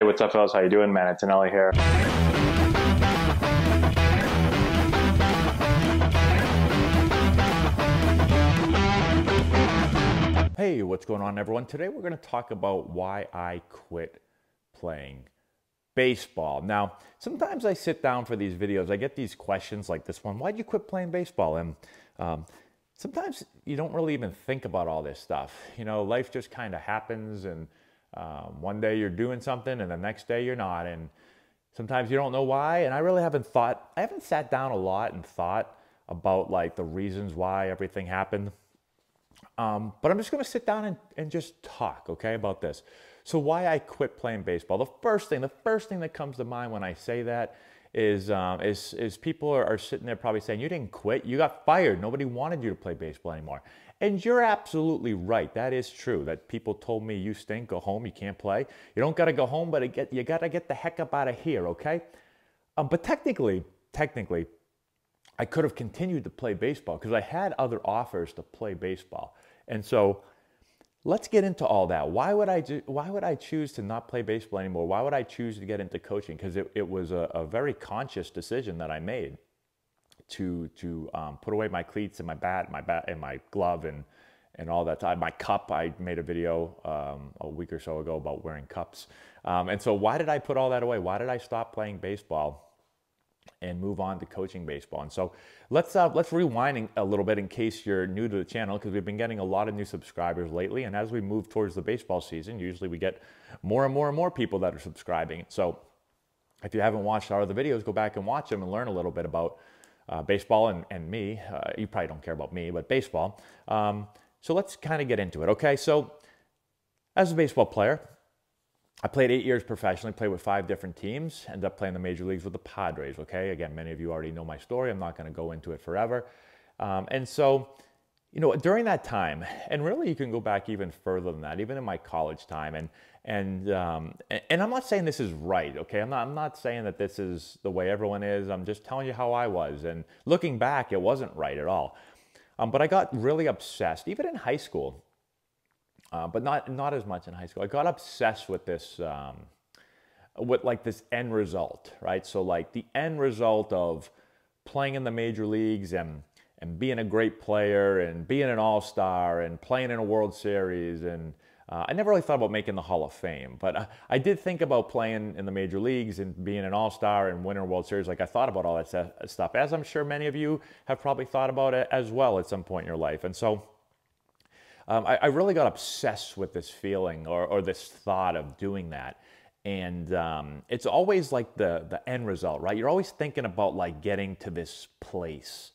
Hey, what's up, fellas? How you doing? Matt Antonelli here. Hey, what's going on, everyone? Today we're going to talk about why I quit playing baseball. Now, sometimes I sit down for these videos. I get these questions like this one. Why'd you quit playing baseball? And sometimes you don't really even think about all this stuff. You know, life just kind of happens, and one day you're doing something and the next day you're not, and sometimes you don't know why. And I really haven't thought, I haven't sat down a lot and thought about like the reasons why everything happened. But I'm just going to sit down and just talk, okay, about this. So why I quit playing baseball. The first thing that comes to mind when I say that is people are sitting there probably saying, you didn't quit, you got fired. Nobody wanted you to play baseball anymore. And you're absolutely right. That is true. That people told me, you stink, go home, you can't play. You don't got to go home, but you got to get the heck up out of here, okay? But technically, I could have continued to play baseball because I had other offers to play baseball. And so let's get into all that. Why would I choose to not play baseball anymore? Why would I choose to get into coaching? Because it was a very conscious decision that I made to put away my cleats and my bat and my glove and all that. My cup. I made a video a week or so ago about wearing cups. And so why did I put all that away? Why did I stop playing baseball and move on to coaching baseball? And so let's rewind a little bit in case you're new to the channel, because we've been getting a lot of new subscribers lately. And as we move towards the baseball season, usually we get more and more and more people that are subscribing. So if you haven't watched our other videos, go back and watch them and learn a little bit about baseball and me. You probably don't care about me, but baseball. So let's kind of get into it. Okay, so as a baseball player, I played 8 years professionally, played with 5 different teams, ended up playing the major leagues with the Padres, okay? Again, many of you already know my story. I'm not going to go into it forever. And so, you know, during that time, and really you can go back even further than that, even in my college time, and I'm not saying this is right, okay? I'm not saying that this is the way everyone is. I'm just telling you how I was. And looking back, it wasn't right at all. But I got really obsessed, even in high school. But not as much in high school. I got obsessed with this, with like this end result, right? So like the end result of playing in the major leagues and being a great player and being an all-star and playing in a World Series. And I never really thought about making the Hall of Fame, but I did think about playing in the major leagues and being an all-star and winning a World Series. Like I thought about all that stuff, as I'm sure many of you have probably thought about it as well at some point in your life. And so I really got obsessed with this feeling or this thought of doing that. And it's always like the end result, right? You're always thinking about like getting to this place.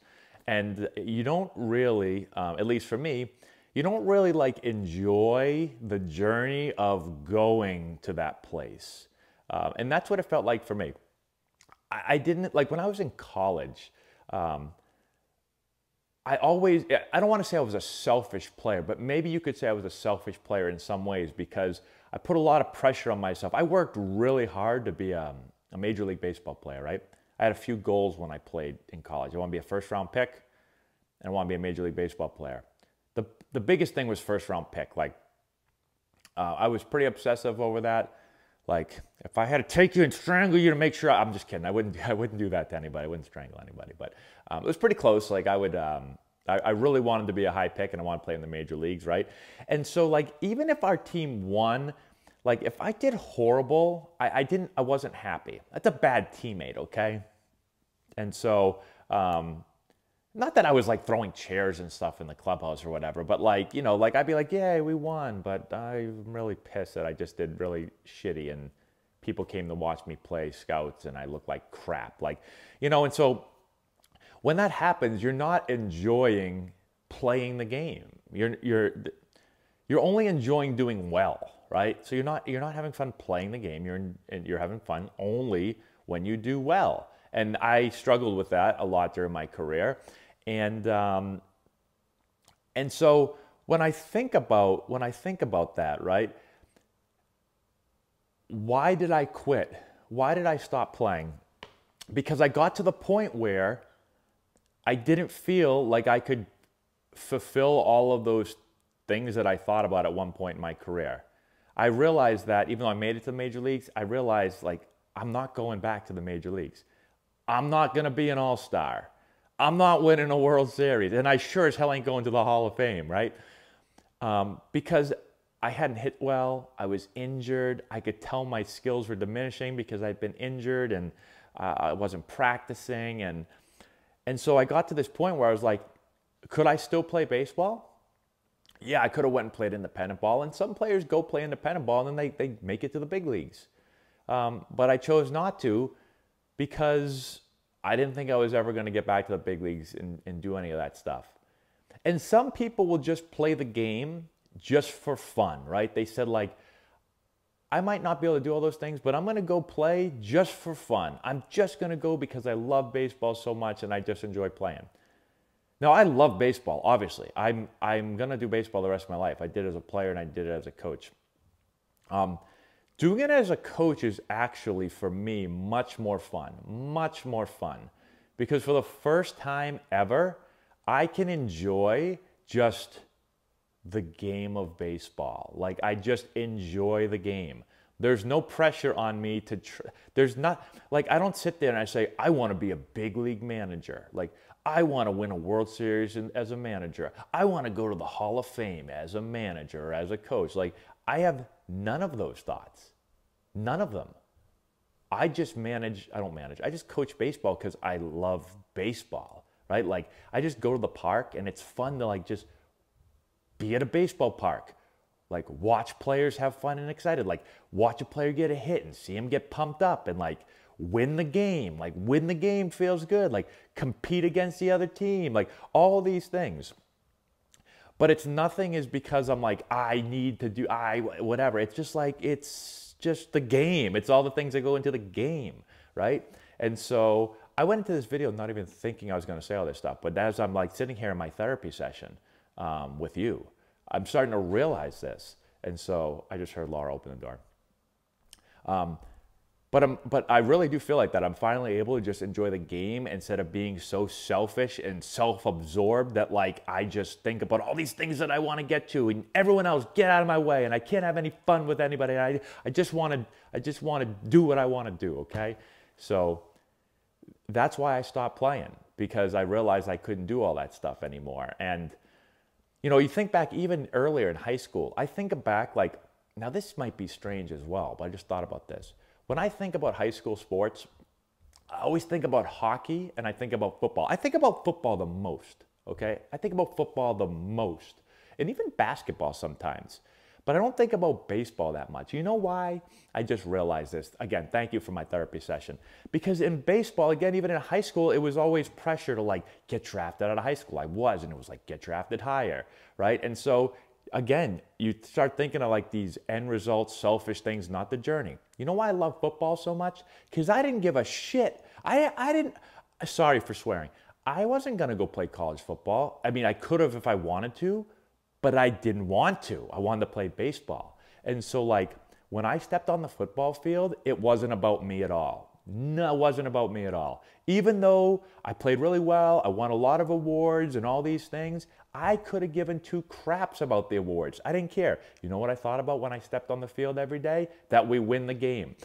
And you don't really, at least for me, you don't really like enjoy the journey of going to that place. And that's what it felt like for me. I didn't, like when I was in college, I don't want to say I was a selfish player, but maybe you could say I was a selfish player in some ways because I put a lot of pressure on myself. I worked really hard to be a Major League Baseball player, right? I had a few goals when I played in college. I want to be a first-round pick, and I want to be a Major League Baseball player. The biggest thing was first-round pick. Like, I was pretty obsessive over that. Like, if I had to take you and strangle you to make sure, I'm just kidding. I wouldn't do that to anybody. I wouldn't strangle anybody, but it was pretty close. Like I would, I really wanted to be a high pick and I want to play in the major leagues, right? And so like, even if our team won, like if I did horrible, I wasn't happy. That's a bad teammate, okay? And so, not that I was like throwing chairs and stuff in the clubhouse or whatever, but like, you know, like I'd be like, yay, we won, but I'm really pissed that I just did really shitty and people came to watch me play scouts and I looked like crap. Like, you know, and so when that happens, you're not enjoying playing the game. You're only enjoying doing well, right? So you're not having fun playing the game. You're having fun only when you do well. And I struggled with that a lot during my career. And so when I think about that, right? Why did I quit? Why did I stop playing? Because I got to the point where I didn't feel like I could fulfill all of those things that I thought about at one point in my career. I realized that even though I made it to the major leagues, I realized, like, I'm not going back to the major leagues. I'm not going to be an all-star. I'm not winning a World Series. And I sure as hell ain't going to the Hall of Fame, right? Because I hadn't hit well. I was injured. I could tell my skills were diminishing because I'd been injured and I wasn't practicing. And so I got to this point where I was like, could I still play baseball? Yeah, I could have went and played independent ball. And some players go play independent ball and then they make it to the big leagues. But I chose not to because I didn't think I was ever going to get back to the big leagues and do any of that stuff. And some people will just play the game just for fun, right? They said, like, I might not be able to do all those things, but I'm going to go play just for fun. I'm just going to go because I love baseball so much and I just enjoy playing. Now, I love baseball, obviously. I'm going to do baseball the rest of my life. I did it as a player and I did it as a coach. Doing it as a coach is actually, for me, much more fun. Because for the first time ever, I can enjoy just the game of baseball. Like, I just enjoy the game. There's no pressure on me to, I don't sit there and I say, I want to be a big league manager. Like, I want to win a World Series as a manager. I want to go to the Hall of Fame as a manager or as a coach. Like, I have none of those thoughts. None of them. I just manage, I don't manage. I just coach baseball because I love baseball, right? Like, I just go to the park and it's fun to, like, just be at a baseball park. Like, watch players have fun and excited. Like, watch a player get a hit and see him get pumped up and, like, win the game. Like, win the game feels good. Like, compete against the other team. Like, all these things. But it's nothing is because I'm like, I need to do, whatever. It's just like, it's just the game. It's all the things that go into the game, right? And so I went into this video not even thinking I was going to say all this stuff. But as I'm, like, sitting here in my therapy session with you, I'm starting to realize this. And so I just heard Laura open the door. But I really do feel like that. I'm finally able to just enjoy the game instead of being so selfish and self-absorbed that, like, I just think about all these things that I want to get to and everyone else get out of my way and I can't have any fun with anybody. I just want to do what I want to do, okay? So that's why I stopped playing, because I realized I couldn't do all that stuff anymore. And, you know, you think back even earlier in high school. I think back, like, now this might be strange as well, but I just thought about this. When I think about high school sports, I always think about hockey and I think about football. I think about football the most, okay? I think about football the most, and even basketball sometimes. But I don't think about baseball that much. You know why? I just realized this. Again, thank you for my therapy session. Because in baseball, again, even in high school, it was always pressure to, like, get drafted out of high school. I was, and it was like, get drafted higher, right? And so, again, you start thinking of, like, these end results, selfish things, not the journey. You know why I love football so much? Because I didn't give a shit. I didn't, sorry for swearing. I wasn't going to go play college football. I mean, I could have if I wanted to, but I didn't want to. I wanted to play baseball. And so, like, when I stepped on the football field, it wasn't about me at all. No, it wasn't about me at all. Even though I played really well, I won a lot of awards and all these things, I could have given two craps about the awards. I didn't care. You know what I thought about when I stepped on the field every day? That we win the game.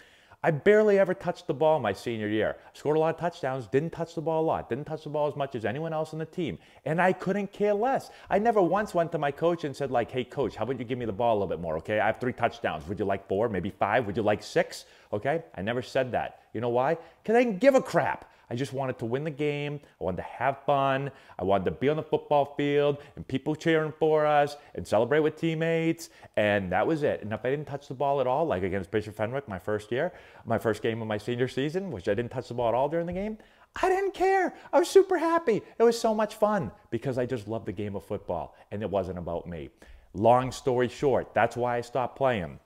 I barely ever touched the ball my senior year. I scored a lot of touchdowns, didn't touch the ball a lot, didn't touch the ball as much as anyone else on the team, and I couldn't care less. I never once went to my coach and said, like, hey, coach, how about you give me the ball a little bit more, okay? I have 3 touchdowns. Would you like 4, maybe 5? Would you like 6? Okay? I never said that. You know why? Because I didn't give a crap. I just wanted to win the game. I wanted to have fun. I wanted to be on the football field and people cheering for us and celebrate with teammates. And that was it. And if I didn't touch the ball at all, like against Bishop Fenwick my first year, my first game of my senior season, which I didn't touch the ball at all during the game, I didn't care. I was super happy. It was so much fun because I just loved the game of football and it wasn't about me. Long story short, that's why I stopped playing,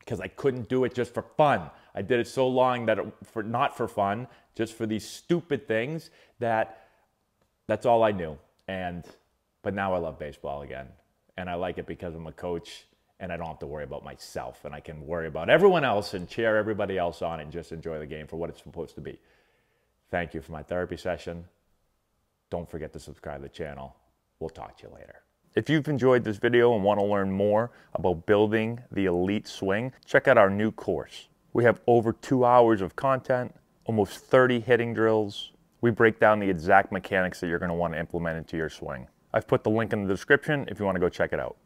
because I couldn't do it just for fun. I did it so long that not for fun, just for these stupid things that's all I knew. But now I love baseball again. And I like it because I'm a coach and I don't have to worry about myself. And I can worry about everyone else and cheer everybody else on and just enjoy the game for what it's supposed to be. Thank you for my therapy session. Don't forget to subscribe to the channel. We'll talk to you later. If you've enjoyed this video and want to learn more about building the elite swing, check out our new course. We have over 2 hours of content, almost 30 hitting drills. We break down the exact mechanics that you're going to want to implement into your swing. I've put the link in the description if you want to go check it out.